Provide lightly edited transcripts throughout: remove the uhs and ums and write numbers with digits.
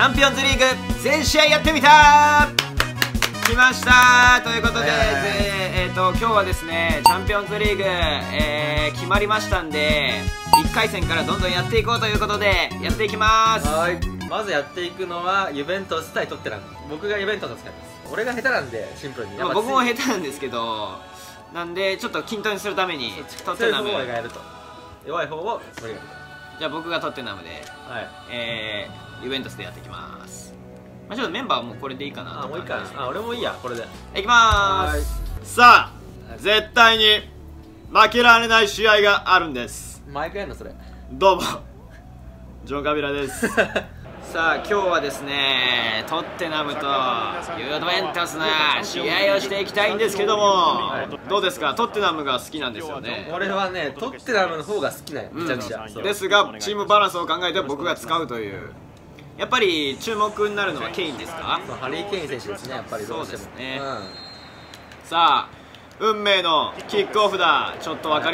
チャンピオンズリーグ全試合やってみた来ましたということで、今日はですねチャンピオンズリーグ、決まりましたんで1回戦からどんどんやっていこうということでやっていきます。はい、まずやっていくのはユベントス対トッテナム。僕がユベントスを使います。俺が下手なんでシンプルに、まあ、僕も下手なんですけど、なんでちょっと均等にするためにトッテナムがやると、弱い方をそれがやると。じゃあ僕がトッテナムで、はい、ユベントスでやっていきます。まあ、ちょっとメンバーはもうこれでいいかな。あ、もういいか。あ、俺もいいや、これでいきまーす。さあ、絶対に負けられない試合があるんです。毎回やんのそれ。どうもジョン・カビラです。さあ、今日はですねトッテナムとユベントスの試合をしていきたいんですけども、どうですか、トッテナムが好きなんですよね。俺はね、トッテナムの方が好きなんよ、めちゃくちゃ。ですが、チームバランスを考えて僕が使うという。やっぱり注目になるのはケインですか。ハリー・ケイン選手ですね、やっぱりどうしても。そうですね、うん、さあ、運命のキックオフだ。ちょっと分か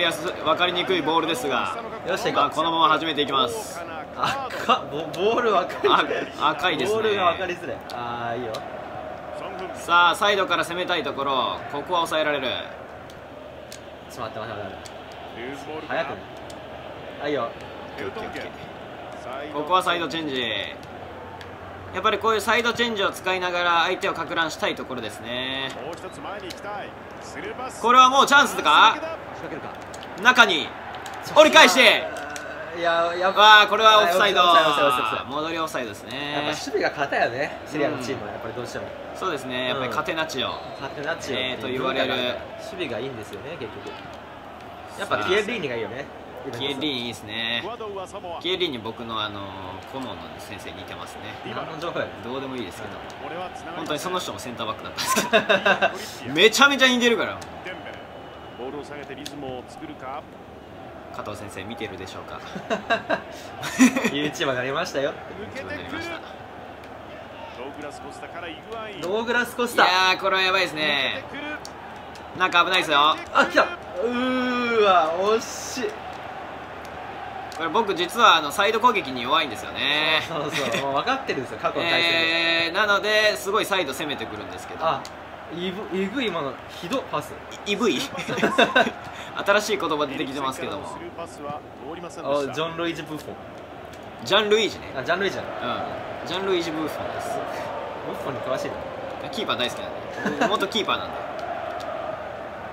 りにくいボールですが、よし、まあ、このまま始めていきます。赤ボール分かりづれ、赤いですね、ボールが分かりづれ。ああ、いいよ。さあ、サイドから攻めたいところ、ここは抑えられる。ちょっと待って待って待って、早くね。あ、いいよ。ここはサイドチェンジ。やっぱりこういうサイドチェンジを使いながら相手を撹乱したいところですね。これはもうチャンスか。中に折り返して、わあ、これはオフサイド。戻りオフサイドですね。やっぱ守備が堅いよね、シリアのチームは。やっぱりどうしてもそうですね、やっぱりカテナチオと言われる守備がいいんですよね、結局。やっぱピエリーニがいいよね。キエリーニいいですね。キエリーニ、僕の顧問の先生に似てますね。どうでもいいですけど、本当にその人もセンターバックだったんですけどめちゃめちゃ似てるから。加藤先生見てるでしょうか。 YouTuber になりましたよ。ドーグラス・コスタ。いやー、これはやばいですね。なんか危ないですよ。あ、来た。うーわ、惜しい。これ僕実はサイド攻撃に弱いんですよね。そうそう、もう分かってるんですよ、過去の対戦で。なのですごいサイド攻めてくるんですけど。あ、イブイ、今のひどパス。イブイ新しい言葉出てきてますけども。あ、ジョン・ルイージ・ブッフォン。ジャン・ルイージね。あ、ジャン・ルイージじゃない、うん、ジャン・ルイージ・ブッフォンです。ブッフォンに詳しいな。キーパー大好きなんで元キーパーなんで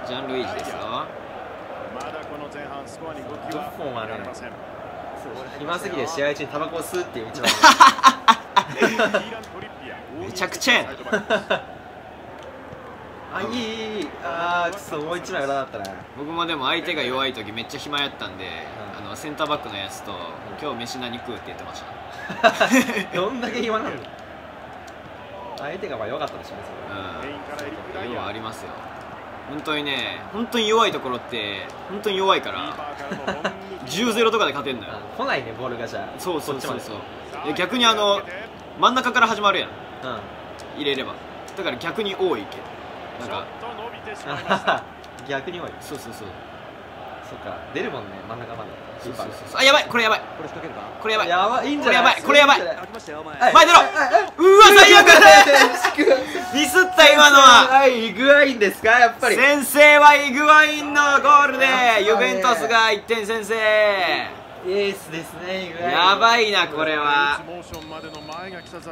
ジャン・ルイージですよ。ブッフォンはね、暇すぎて試合中にタバコを吸うっていう一番めちゃくちゃやんあ、いい。あー、くそ、もう一枚裏だったな。僕もでも相手が弱い時めっちゃ暇やったんで、センターバックのやつと「今日飯何食う」って言ってましたどんだけ暇なんだ。相手がまあ弱かったでしょうね、それ。うん、要はありますよ、本当にね。本当に弱いところって本当に弱いから10-0とかで勝てんのよ。来ないね、ボールが。じゃあ、そうそうそうそう。逆に真ん中から始まるやん、入れれば。だから逆に多いけど、なんか逆に多い。そうそうそう。そっか、出るもんね、真ん中まで。そうそうそう。あ、やばい、これやばい、これ仕掛けるか。これやばい、やばい、いいんじゃない、これやばい、これやばい、前出ろ。うわ、最悪ミスった。今のはイグアインですか。やっぱり先生はイグアインのゴールでユベントスが1点先制。エースですね、イグアイン。やばいな、これは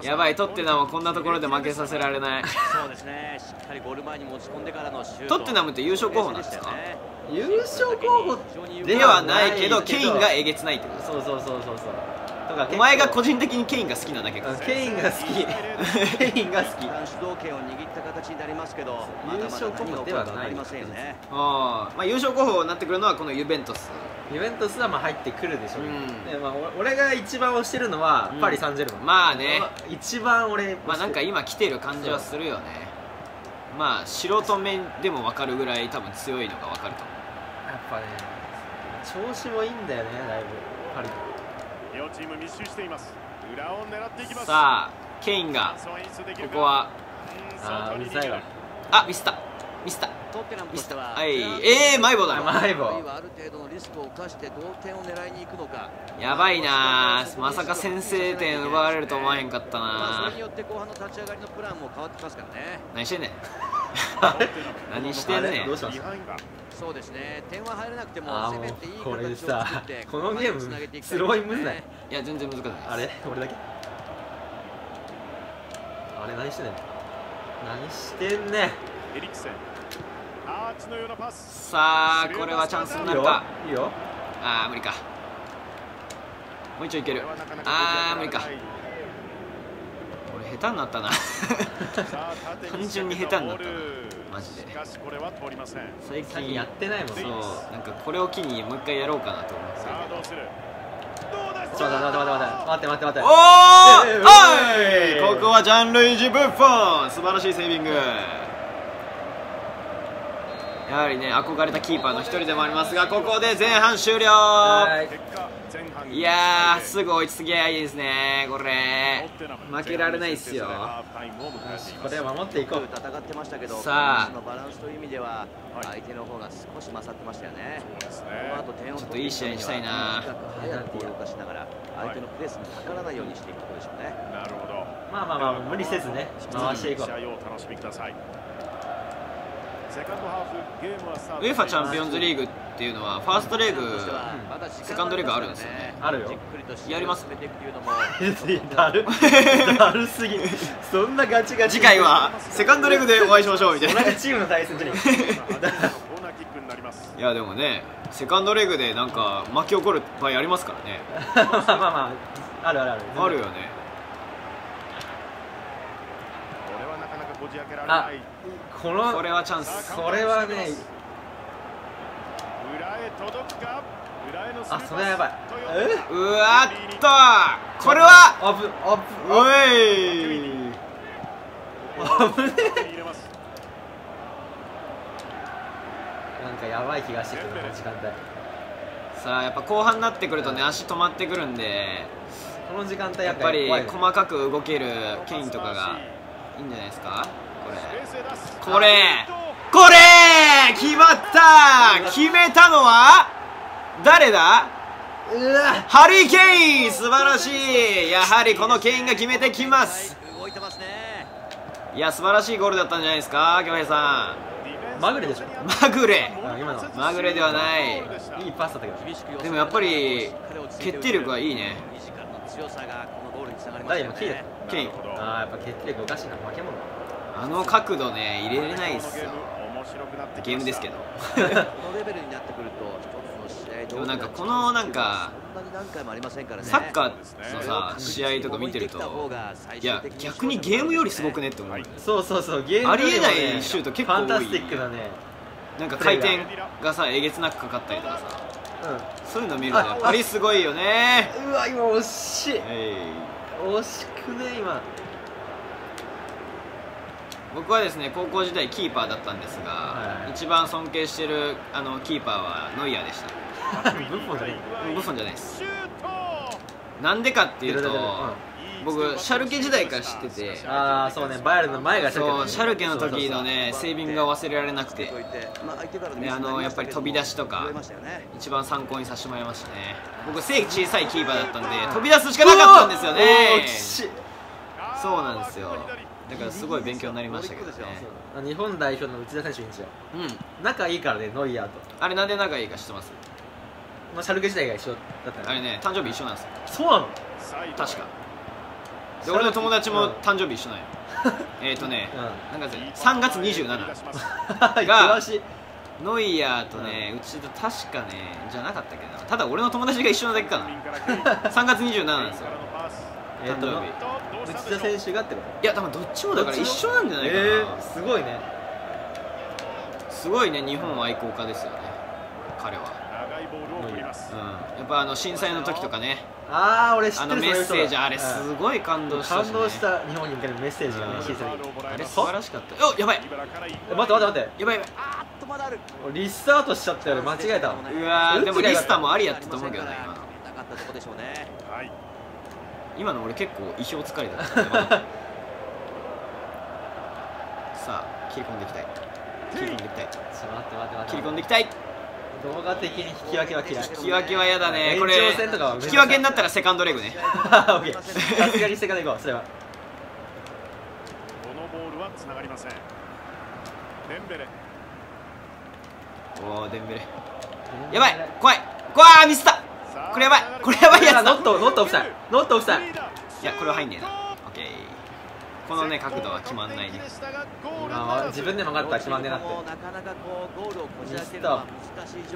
やばい。トッテナムもこんなところで負けさせられない。そうですね、しっかりゴール前に持ち込んでからのシュート。トッテナムって優勝候補なんですか。優勝候補ではないけど、ケインがえげつないってこと。そうそうそうそうそう。お前が個人的にケインが好きなだけか。ケインが好き、ケインが好き。主導権を握った形になりますけど、優勝候補ではないですね。あ、まあ優勝候補になってくるのはこのユベントス。ユベントスはまあ入ってくるでしょうね。俺が一番推してるのはパリ・サンジェルマン。まあね、一番俺、まあなんか今来てる感じはするよね。まあ素人面でも分かるぐらい多分強いのが分かると思う。やっぱね、調子もいいんだよね、だいぶパリ。両チーム密集しています。裏を狙っていきます。さあ、ケインがここは、あ、うざいわ。あ、ミスった。ミスった。ミスったわ。マイボだ。マイボ。やばいな。まさか先制点奪われると思わへんかったな。何してんねん。何してんねん。そうですね。点は入らなくても攻めていい形を作って、これでさ、このゲームスローインむずない。いや全然難しい。あれ俺だけ。あれ何してんねん。何してんねん。エリクセン。さあこれはチャンスになるか。いいよ。ああ無理か。もう一丁いける。ああ無理か。俺下手になったな。単純に下手になったな。マジで最近やってないもん。そう、なんかこれを機にもう一回やろうかなと思ってたけど。ちょっと待っておお、はい、ここはジャンルイジ・ブッフォン素晴らしいセービング。やはりね、憧れたキーパーの一人でもありますが、ここで前半終了。いやー、すぐ追いつきゃいいですね。これ負けられないっすよ。これ守っていこう。戦ってましたけど、さあバランスという意味では相手の方が少し勝ってましたよね。ちょっといい試合にしたいな。早く動かしながら相手のプレスにかからないようにしていくことでしょうね。なるほど。まあ無理せずね、回していこう。UEFA チャンピオンズリーグっていうのはファーストレーグ、セカンドレーグあるんですよね。あるよ。やります。だるすぎ。そんなガチガチ。次回はセカンドレーグでお会いしましょうみたいな。同じチームの対戦じゃねえ。いやでもね、セカンドレーグでなんか巻き起こる場合ありますからね。まああるよね。あ、これはチャンス。これはね。あ、それはやばい。うわっと、これはおいなんかやばい気がしてくる、この時間帯。さあやっぱ後半になってくるとね、足止まってくるんで、この時間帯やっぱり細かく動けるケインとかがいいんじゃないですか。これ決まった。決めたのは誰だ。ハリー・ケイン、素晴らしい。やはりこのケインが決めてきます。いや素晴らしいゴールだったんじゃないですか、恭平さん。まぐれでしょ。まぐれではない。いいパスだったけど、でもやっぱり決定力はいいね。ケイン、ああやっぱ決定力おかしいな、負け物。あの角度ね、入れれないですよ。ゲームですけど。でもなんかこのなんかサッカーのさ、試合とか見てると、いや逆にゲームよりすごくねって思う。そう、ゲームありえないシュート結構多い。ファンタスティックだね。なんか回転がさ、えげつなくかかったりとかさ、そういうの見るとやっぱりすごいよね。うわ今惜しい。惜しくね今。僕はですね、高校時代キーパーだったんですが、一番尊敬してるキーパーはノイアーでした。ブッフォンじゃないです。なんでかっていうと、僕シャルケ時代から知ってて。ああそうね、バイエルンの前がシャルケの時のね、セービングが忘れられなくて、やっぱり飛び出しとか一番参考にさせてもらいましたね。僕背小さいキーパーだったんで、飛び出すしかなかったんですよね。そうなんですよ。だからすごい勉強になりましたけどね。日本代表の内田選手いいんですよ。仲いいからね、ノイアーと。あれなんで仲いいか知ってます？シャルケ時代が一緒だった。あれね、誕生日一緒なんですよ。そうなの？確か。で、俺の友達も誕生日一緒なんよ。なんか3月27日がノイアーとね、内田確かねじゃなかったけど、ただ俺の友達が一緒なだけかな。3月27日なんですよ。誕生日。内田選手がってこと。いや多分どっちもだから一緒なんじゃないかな。すごいね。すごいね、日本愛好家ですよね、彼は。やっぱ震災の時とかね、俺知ってる。メッセージ、あれすごい感動した。感動した日本に向けるメッセージがね、あれ素晴らしかった。お、やばい。待ってやばい、リスタートしちゃったよ。間違えた。うわ、でもリスタもありやったと思うけどね。今の俺結構意表疲れだった。さあ切り込んでいきたい。切り込んでいきたい。切り込んでいきたい。動画的に引き分けは嫌い。引き分けは嫌だね。これ引き分けになったらセカンドレグね。オッケー。さすがにセカンドレグはそれは。このボールは繋がりません。デンベレ。おおデンベレ。やばい。怖い。怖いミスった。これやばい。これやばいやつ。ノットオフサイド。ノットオフサイド。いやこれは入んねえな。オッケー。このね角度は決まんないね。今自分で曲がったら決まんねえなって。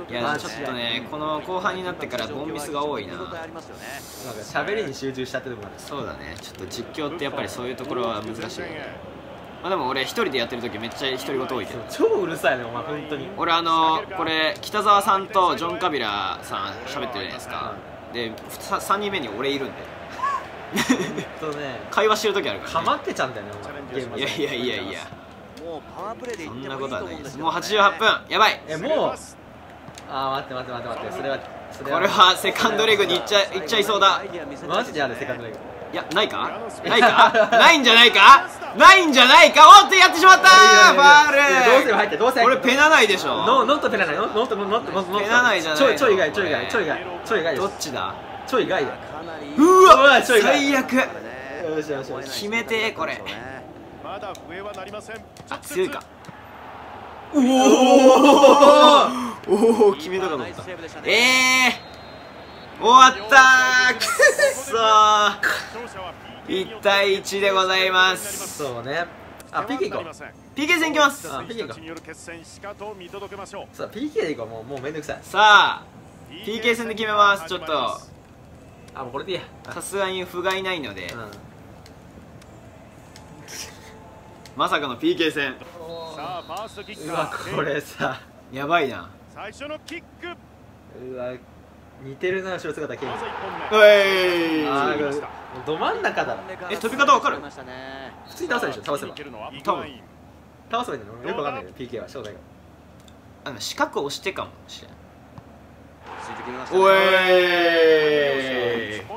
いやちょっとねこの後半になってからボンミスが多いな。なんか喋りに集中したってところ。そうだね。ちょっと実況ってやっぱりそういうところは難しい。まあでも俺一人でやってる時めっちゃ独り言多いけど。超うるさいねお前本当に。俺これ北澤さんとジョン・カビラさん喋ってるじゃないですか。で3人目に俺いるんで。会話してる時あるから、ね、かまってちゃうんだよね、いやいやいやいや、そんなことはないです、もう88分、やばい、もう、あー、待って、それはこれはセカンドレグにいっちゃいそうだ、マジである、セカンドレグ、いや、ないか、ないんじゃないか、おっと、やってしまった、ファール、これ、ペナないでしょ、ノットペナない、ノット、ペナないじゃない、ちょい外、どっちだ、ちょい外だ。うわ最悪決めてこれあ強いかおおお決めたかと思った終わったくっそ1対1でございます。そうねあ PK 行こう PK 戦いきます。 PK でいこうもうめんどくさい。さあ PK 戦で決めます。ちょっとあ、もうこれでいいや。さすがに不甲斐ないので、うん、まさかの PK 戦。うわこれさやばいな。うわ似てるな後ろ姿けん。ど真ん中だ。飛び方わかる？普通に倒せるでしょ。倒せば多分倒せばいいの。よくわかんないけど PK は正体が四角を押してかもしれない。おえー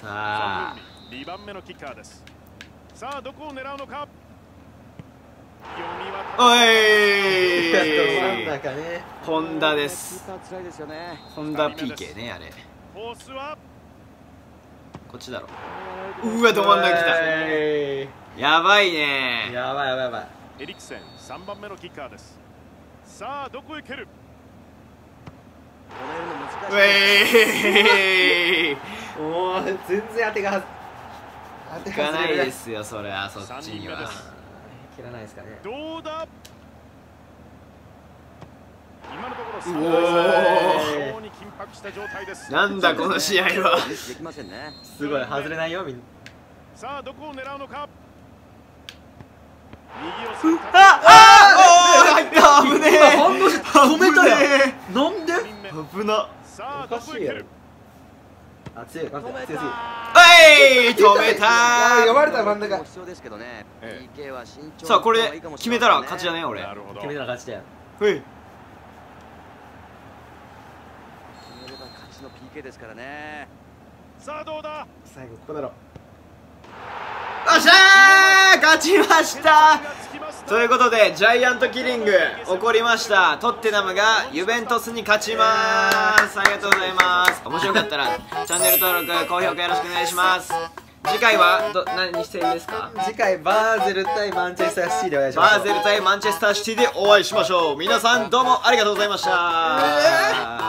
さあ2番目のキッカーです。さあどこを狙うのか。おえーホンダです。ホンダ PK ねあれ。こっちだろ。うわど真ん中きた。やばいね。やばい。エリクセン3番目のキッカーです。さあどこへ蹴る。ウェイもう全然当てがないですよ。それはそっちには切らないですかね。どうだ今のところ非常に緊迫した状態です。なんだこの試合はすごい外れないよみんな。さあどこを狙うのか。右をああおお入った。危ねえ反応して止めたやん。なんで危なおかしいやろ。あ、強い、強すぎ。はい、止めたー。呼ばれた真ん中。さあ、これ決めたら勝ちだね、俺。決めたら勝ちだよ。はい。決めれば勝ちの PK ですからね。さあ、どうだ。最後ここだろ。よっしゃー、勝ちました。ということでジャイアントキリング起こりました。トッテナムがユベントスに勝ちます。ありがとうございます。面白かったらチャンネル登録高評価よろしくお願いします。次回は何戦ですか。次回バーゼル対マンチェスターシティでお会いしましょう。バーゼル対マンチェスターシティでお会いしましょう。皆さんどうもありがとうございました。